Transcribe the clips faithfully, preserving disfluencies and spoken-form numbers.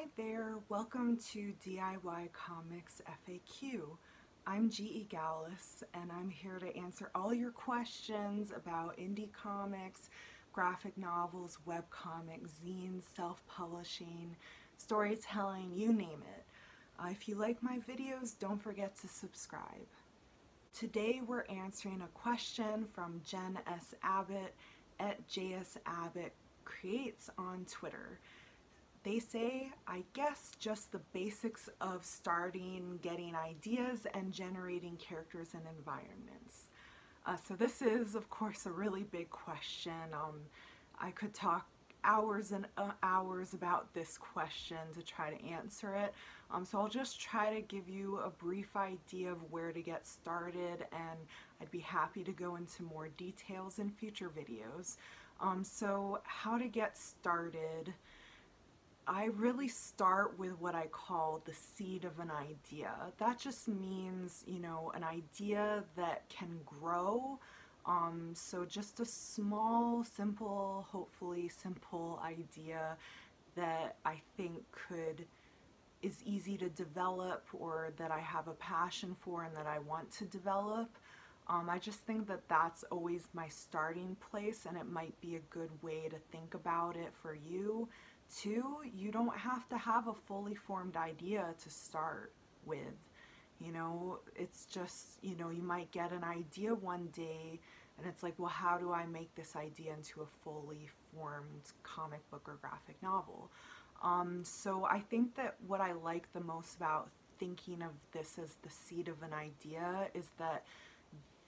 Hi there, welcome to D I Y Comics F A Q. I'm G. E. Gallas and I'm here to answer all your questions about indie comics, graphic novels, webcomics, zines, self-publishing, storytelling, you name it. Uh, if you like my videos, don't forget to subscribe. Today we're answering a question from Jen S. Abbott at J S Abbott Creates on Twitter. They say, I guess just the basics of starting, getting ideas, and generating characters and environments. Uh, so this is, of course, a really big question. Um, I could talk hours and uh, hours about this question to try to answer it. Um, so I'll just try to give you a brief idea of where to get started, and I'd be happy to go into more details in future videos. Um, so how to get started. I really start with what I call the seed of an idea. That just means, you know, an idea that can grow. Um, so just a small, simple, hopefully simple idea that I think could, is easy to develop, or that I have a passion for and that I want to develop. Um, I just think that that's always my starting place, and it might be a good way to think about it for you. Two, you don't have to have a fully formed idea to start with. You know, it's just, you know, you might get an idea one day and it's like, well, how do I make this idea into a fully formed comic book or graphic novel? Um, so I think that what I like the most about thinking of this as the seed of an idea is that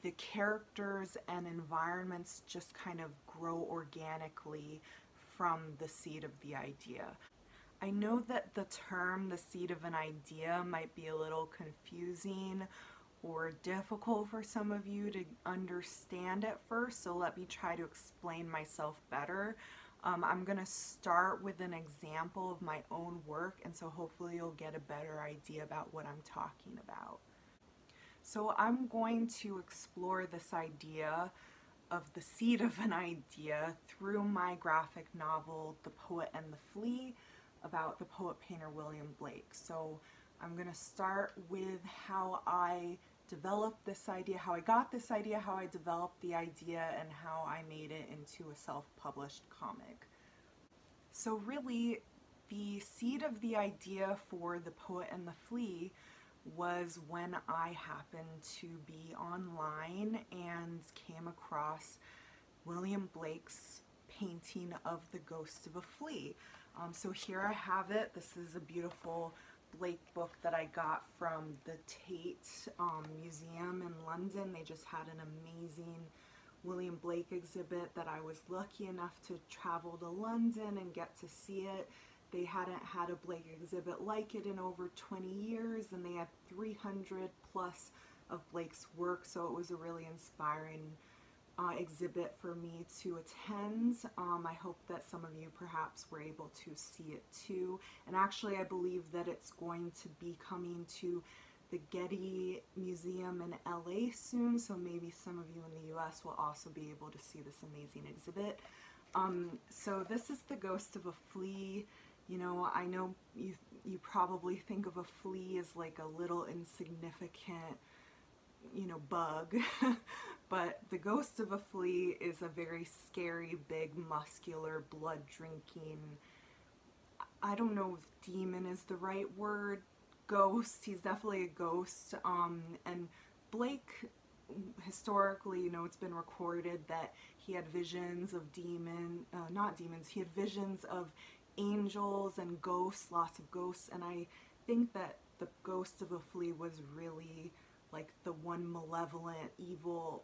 the characters and environments just kind of grow organically from the seed of the idea. I know that the term the seed of an idea might be a little confusing or difficult for some of you to understand at first, so let me try to explain myself better. Um, I'm gonna start with an example of my own work, and so hopefully you'll get a better idea about what I'm talking about. So I'm going to explore this idea of the seed of an idea through my graphic novel, The Poet and the Flea, about the poet-painter William Blake. So I'm gonna start with how I developed this idea, how I got this idea, how I developed the idea, and how I made it into a self-published comic. So really, the seed of the idea for The Poet and the Flea was when I happened to be online and came across William Blake's painting of the Ghost of a Flea. Um, so here I have it. This is a beautiful Blake book that I got from the Tate um, Museum in London. They just had an amazing William Blake exhibit that I was lucky enough to travel to London and get to see it. They hadn't had a Blake exhibit like it in over twenty years, and they had three hundred plus of Blake's work, so it was a really inspiring uh, exhibit for me to attend. Um, I hope that some of you perhaps were able to see it too. And actually, I believe that it's going to be coming to the Getty Museum in L A soon, so maybe some of you in the U S will also be able to see this amazing exhibit. Um, so this is The Ghost of a Flea. You know, I know you, you probably think of a flea as like a little insignificant, you know, bug, but the ghost of a flea is a very scary, big, muscular, blood-drinking, I don't know if demon is the right word, ghost. He's definitely a ghost, um, and Blake, historically, you know, it's been recorded that he had visions of demon, uh, not demons, he had visions of angels and ghosts, lots of ghosts, and I think that the Ghost of a Flea was really like the one malevolent, evil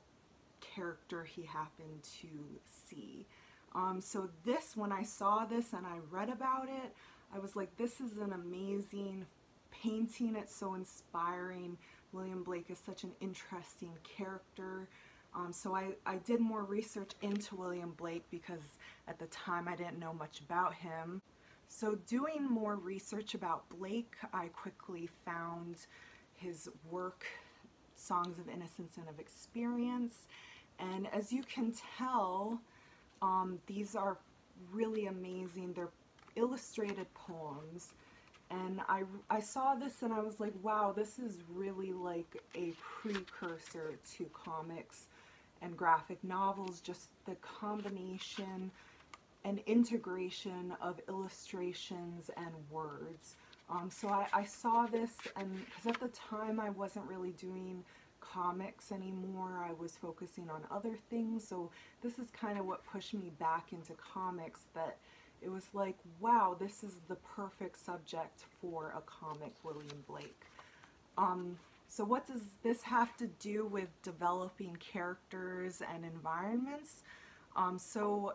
character he happened to see. Um, so this, when I saw this and I read about it, I was like, this is an amazing painting, it's so inspiring. William Blake is such an interesting character. Um, so I, I did more research into William Blake because at the time I didn't know much about him. So doing more research about Blake, I quickly found his work, Songs of Innocence and of Experience. And as you can tell, um, these are really amazing. They're illustrated poems. And I, I saw this and I was like, wow, this is really like a precursor to comics and graphic novels, just the combination and integration of illustrations and words. Um, so I, I saw this, and because at the time I wasn't really doing comics anymore, I was focusing on other things, so this is kind of what pushed me back into comics, that it was like, wow, this is the perfect subject for a comic, William Blake. Um, so what does this have to do with developing characters and environments? Um, so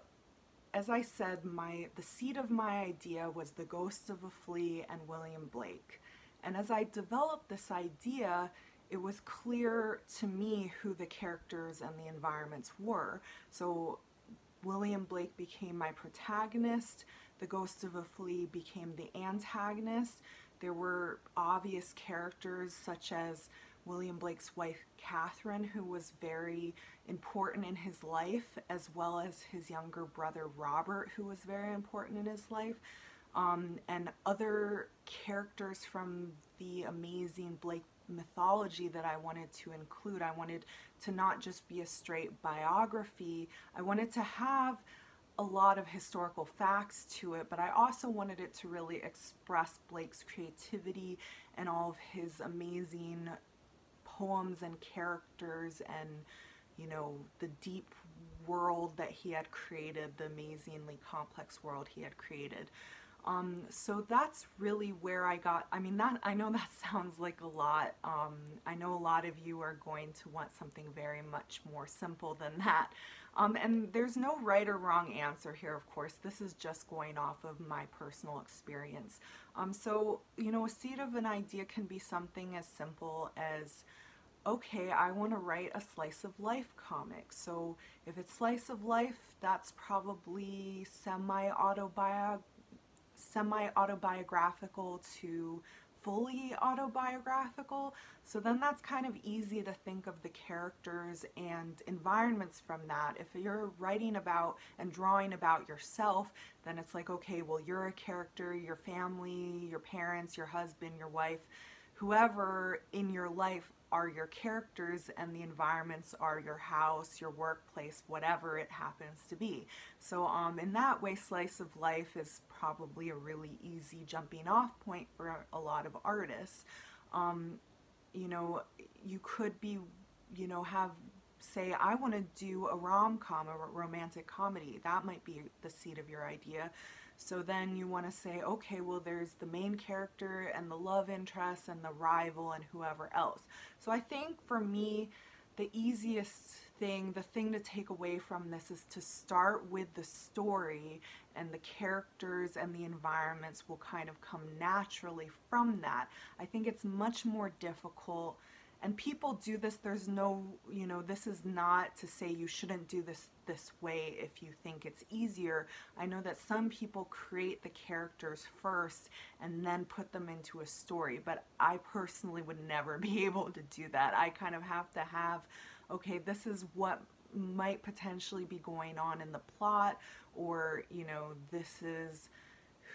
as I said, my the seed of my idea was The Ghost of a Flea and William Blake. And as I developed this idea, it was clear to me who the characters and the environments were. So William Blake became my protagonist, The Ghost of a Flea became the antagonist. There were obvious characters such as William Blake's wife, Catherine, who was very important in his life, as well as his younger brother, Robert, who was very important in his life, um, and other characters from the amazing Blake mythology that I wanted to include. I wanted to not just be a straight biography. I wanted to have a lot of historical facts to it, but I also wanted it to really express Blake's creativity and all of his amazing poems and characters, and you know, the deep world that he had created, the amazingly complex world he had created. Um, so that's really where I got, I mean, that, I know that sounds like a lot. Um, I know a lot of you are going to want something very much more simple than that. Um, and there's no right or wrong answer here, of course. This is just going off of my personal experience. Um, so, you know, a seed of an idea can be something as simple as, okay, I want to write a slice of life comic. So if it's slice of life, that's probably semi-autobiographical. semi-autobiographical to fully autobiographical. So then that's kind of easy to think of the characters and environments from that. If you're writing about and drawing about yourself, then it's like, okay, well, you're a character, your family, your parents, your husband, your wife, whoever in your life are your characters, and the environments are your house, your workplace, whatever it happens to be. So um, in that way, slice of life is probably a really easy jumping off point for a lot of artists. Um, you know, you could be, you know, have, say, I want to do a rom-com, a romantic comedy. That might be the seed of your idea. So then you want to say, okay, well, there's the main character and the love interest and the rival and whoever else. So I think for me, the easiest thing, the thing to take away from this, is to start with the story, and the characters and the environments will kind of come naturally from that. I think it's much more difficult, and people do this. There's no, you know, this is not to say you shouldn't do this this way if you think it's easier. I know that some people create the characters first and then put them into a story, but I personally would never be able to do that. I kind of have to have, okay, this is what might potentially be going on in the plot, or, you know, this is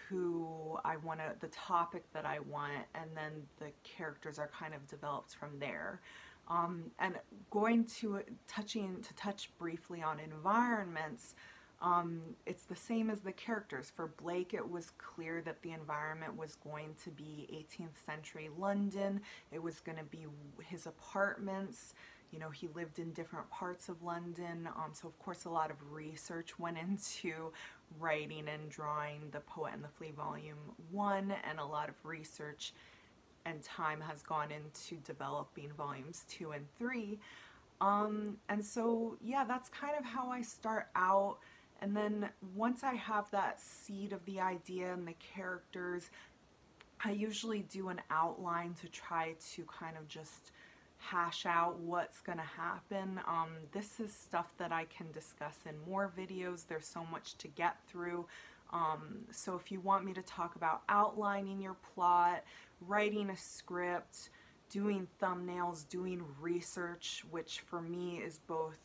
who I want to, the topic that I want, and then the characters are kind of developed from there. Um, and going to, touching, to touch briefly on environments, um, it's the same as the characters. For Blake, it was clear that the environment was going to be eighteenth century London. It was going to be his apartments. You know, he lived in different parts of London, um, so of course a lot of research went into writing and drawing The Poet and the Flea Volume one, and a lot of research and time has gone into developing Volumes two and three. Um, and so, yeah, that's kind of how I start out, and then once I have that seed of the idea and the characters, I usually do an outline to try to kind of just hash out what's gonna happen. Um, this is stuff that I can discuss in more videos. There's so much to get through. Um, so if you want me to talk about outlining your plot, writing a script, doing thumbnails, doing research, which for me is both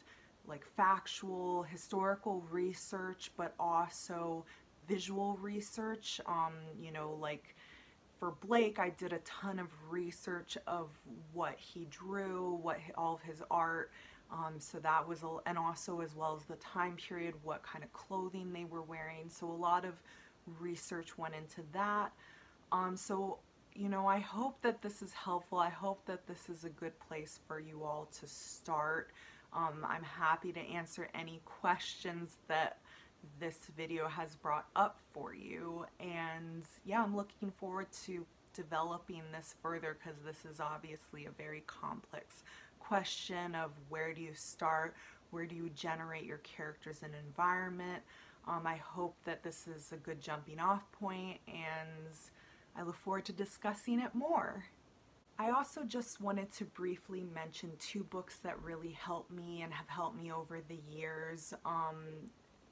like factual, historical research, but also visual research, um, you know, like for Blake, I did a ton of research of what he drew, what all of his art, um, so that was, a, and also as well as the time period, what kind of clothing they were wearing. So a lot of research went into that. Um, so, you know, I hope that this is helpful. I hope that this is a good place for you all to start. Um, I'm happy to answer any questions that this video has brought up for you, and yeah, I'm looking forward to developing this further, because this is obviously a very complex question of where do you start, where do you generate your characters and environment. Um, I hope that this is a good jumping off point, and I look forward to discussing it more. I also just wanted to briefly mention two books that really helped me and have helped me over the years. Um,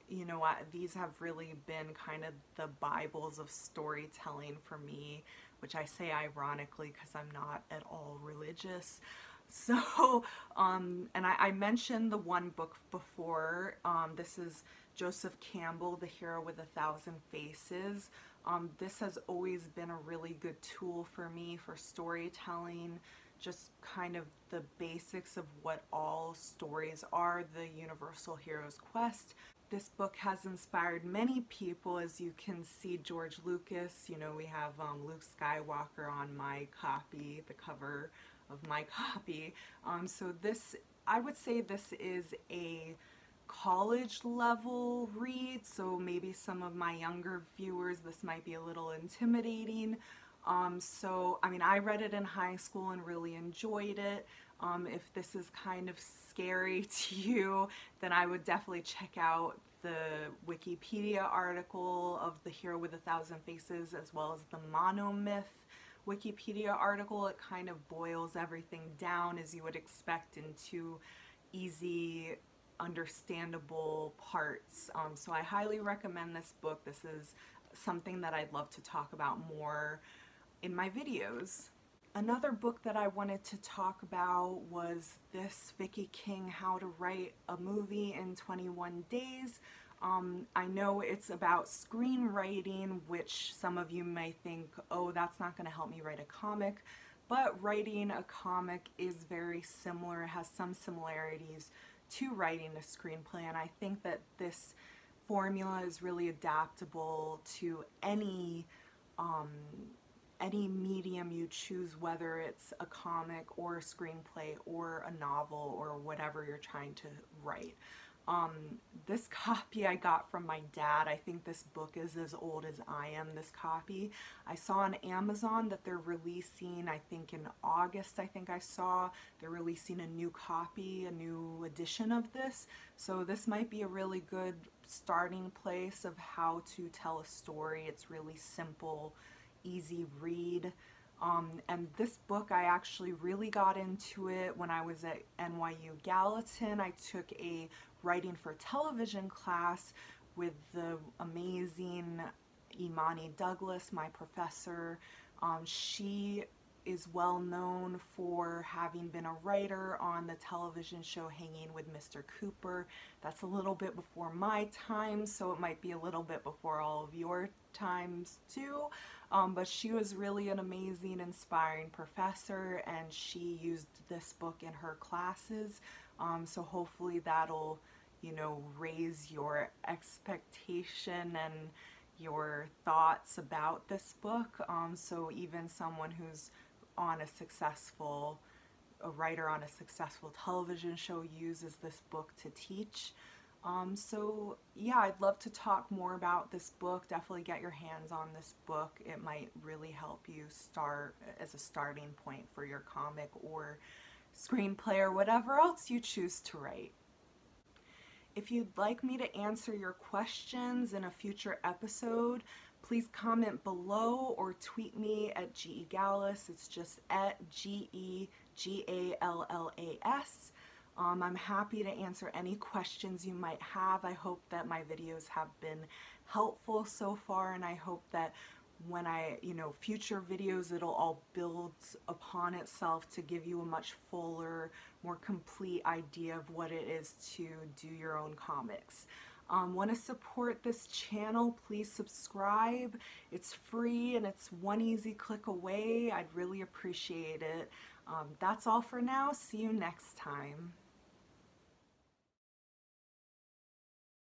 you know, I, these have really been kind of the Bibles of storytelling for me, which I say ironically because I'm not at all religious. So, um, and I, I mentioned the one book before. Um, this is Joseph Campbell, The Hero with a Thousand Faces. Um, this has always been a really good tool for me for storytelling, just kind of the basics of what all stories are, the universal hero's quest. This book has inspired many people. As you can see, George Lucas, you know, we have um, Luke Skywalker on my copy, the cover of my copy. Um, so this, I would say this is a college level read, so maybe some of my younger viewers, this might be a little intimidating. Um, so, I mean, I read it in high school and really enjoyed it. Um, if this is kind of scary to you, then I would definitely check out the Wikipedia article of The Hero with a Thousand Faces, as well as the Monomyth Wikipedia article. It kind of boils everything down, as you would expect, into easy, understandable parts. Um, so I highly recommend this book. This is something that I'd love to talk about more in my videos. Another book that I wanted to talk about was this Vicky King, How to Write a Movie in twenty-one days. Um, I know it's about screenwriting, which some of you may think, oh, that's not going to help me write a comic. But writing a comic is very similar, it has some similarities to writing a screenplay, and I think that this formula is really adaptable to any um, any medium you choose, whether it's a comic or a screenplay or a novel or whatever you're trying to write. Um, this copy I got from my dad. I think this book is as old as I am, this copy. I saw on Amazon that they're releasing, I think in August, I think I saw, they're releasing a new copy, a new edition of this. So this might be a really good starting place of how to tell a story. It's really simple, easy read. Um, and this book, I actually really got into it when I was at N Y U Gallatin. I took a writing for television class with the amazing Imani Douglas, my professor. Um, she is well known for having been a writer on the television show Hanging with Mister Cooper. That's a little bit before my time, so it might be a little bit before all of your times too. Um, but she was really an amazing, inspiring professor, and she used this book in her classes. Um, so hopefully that'll, you know, raise your expectation and your thoughts about this book. Um, so even someone who's on a successful, a writer on a successful television show uses this book to teach. Um, so yeah, I'd love to talk more about this book. Definitely get your hands on this book. It might really help you start as a starting point for your comic or screenplay or whatever else you choose to write. If you'd like me to answer your questions in a future episode, please comment below or tweet me at G. E. Gallas. It's just at G. E. G. A. L. L. A. S. Um, I'm happy to answer any questions you might have. I hope that my videos have been helpful so far, and I hope that when I, you know, future videos, it'll all build upon itself to give you a much fuller, more complete idea of what it is to do your own comics. Um, want to support this channel, please subscribe. It's free and it's one easy click away. I'd really appreciate it. Um, that's all for now. See you next time.